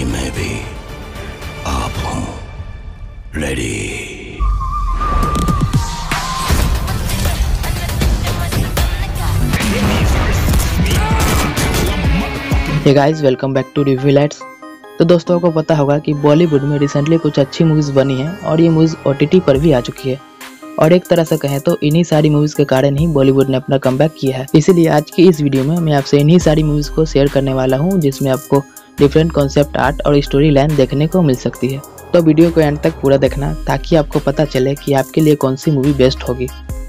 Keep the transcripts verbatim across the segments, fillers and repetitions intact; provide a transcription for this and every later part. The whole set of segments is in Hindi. कि मैं भी आप हूं। Ready? Hey guys, welcome back to review lights. तो दोस्तों को पता होगा कि बॉलीवुड में रिसेंटली कुछ अच्छी मूवीज़ बनी हैं और ये मूवीज़ ओ टी टी पर भी आ चुकी है और एक तरह से कहें तो इन्हीं सारी मूवीज़ के कारण ही बॉलीवुड ने अपना कमबैक किया है। इसीलिए आज की इस वीडियो में मैं आपसे इन्हीं सारी मूवीज़ को शेयर करने वाला हूँ जिसमें आपको डिफरेंट कॉन्सेप्ट आर्ट और स्टोरी लाइन देखने को मिल सकती है। तो वीडियो को एंड तक पूरा देखना ताकि आपको पता चले कि आपके लिए कौन सी मूवी बेस्ट होगी।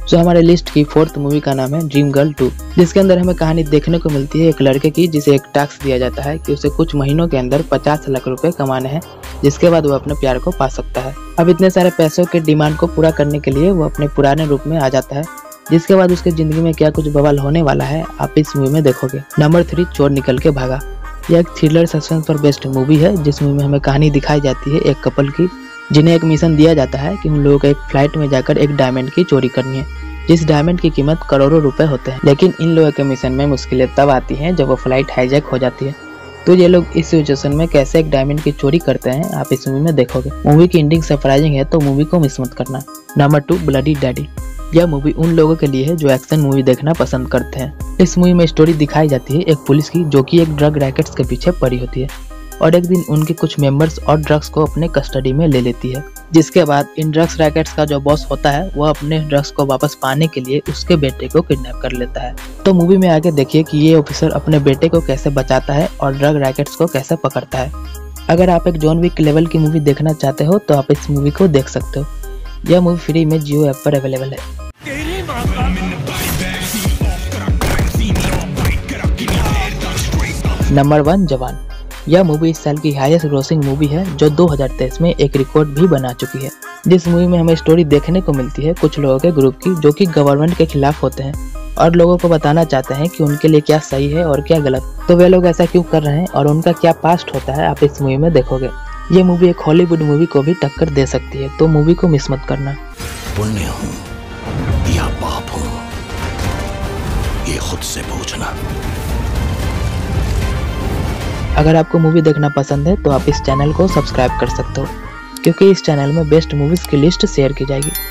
जो हमारे लिस्ट की फोर्थ मूवी का नाम है ड्रीम गर्ल टू, जिसके अंदर हमें कहानी देखने को मिलती है एक लड़के की जिसे एक टास्क दिया जाता है कि उसे कुछ महीनों के अंदर पचास लाख रुपए कमाने हैं, जिसके बाद वो अपने प्यार को पा सकता है। अब इतने सारे पैसों के डिमांड को पूरा करने के लिए वो अपने पुराने रूप में आ जाता है, जिसके बाद उसकी जिंदगी में क्या कुछ बवाल होने वाला है आप इस मूवी में देखोगे। नंबर थ्री, चोर निकल के भागा। यह एक थ्रिलर सस्पेंस पर बेस्ड मूवी है जिसमें हमें कहानी दिखाई जाती है एक कपल की जिन्हें एक मिशन दिया जाता है कि उन लोगों को एक फ्लाइट में जाकर एक डायमंड की चोरी करनी है, जिस डायमंड की कीमत करोड़ों रुपए होते हैं। लेकिन इन लोगों के मिशन में मुश्किलें तब आती हैं जब वो फ्लाइट हाईजैक हो जाती है। तो ये लोग इस सिचुएशन में कैसे एक डायमंड की चोरी करते हैं आप इस मूवी में देखोगे। मूवी की एंडिंग सरप्राइजिंग है तो मूवी को मिस मत करना। Number two, Bloody daddy. यह मूवी उन लोगों के लिए है जो एक्शन मूवी देखना पसंद करते हैं। इस मूवी में स्टोरी दिखाई जाती है एक पुलिस की जो कि एक ड्रग रैकेट्स के पीछे पड़ी होती है और एक दिन उनके कुछ मेंबर्स और ड्रग्स को अपने कस्टडी में ले लेती है, जिसके बाद इन ड्रग्स रैकेट्स का जो बॉस होता है वह अपने ड्रग्स को वापस पाने के लिए उसके बेटे को किडनैप कर लेता है। तो मूवी में आगे देखिए कि ये ऑफिसर अपने बेटे को कैसे बचाता है और ड्रग रैकेट्स को कैसे पकड़ता है। अगर आप एक जॉन विक लेवल की मूवी देखना चाहते हो तो आप इस मूवी को देख सकते हो। यह मूवी फ्री में जियो ऐप पर अवेलेबल है। Number one, Jawan. यह मूवी इस साल की हाईएस्ट ग्रोसिंग मूवी है जो दो हज़ार तेईस में एक रिकॉर्ड भी बना चुकी है। जिस मूवी में हमें स्टोरी देखने को मिलती है कुछ लोगों के ग्रुप की जो कि गवर्नमेंट के खिलाफ होते हैं और लोगों को बताना चाहते हैं कि उनके लिए क्या सही है और क्या गलत। तो वे लोग ऐसा क्यों कर रहे हैं और उनका क्या पास्ट होता है आप इस मूवी में देखोगे। ये मूवी एक हॉलीवुड मूवी को भी टक्कर दे सकती है तो मूवी को मिस मत करना। पुण्य हूँ या पाप हूँ ये खुद से पूछना। अगर आपको मूवी देखना पसंद है तो आप इस चैनल को सब्सक्राइब कर सकते हो क्योंकि इस चैनल में बेस्ट मूवीज़ की लिस्ट शेयर की जाएगी।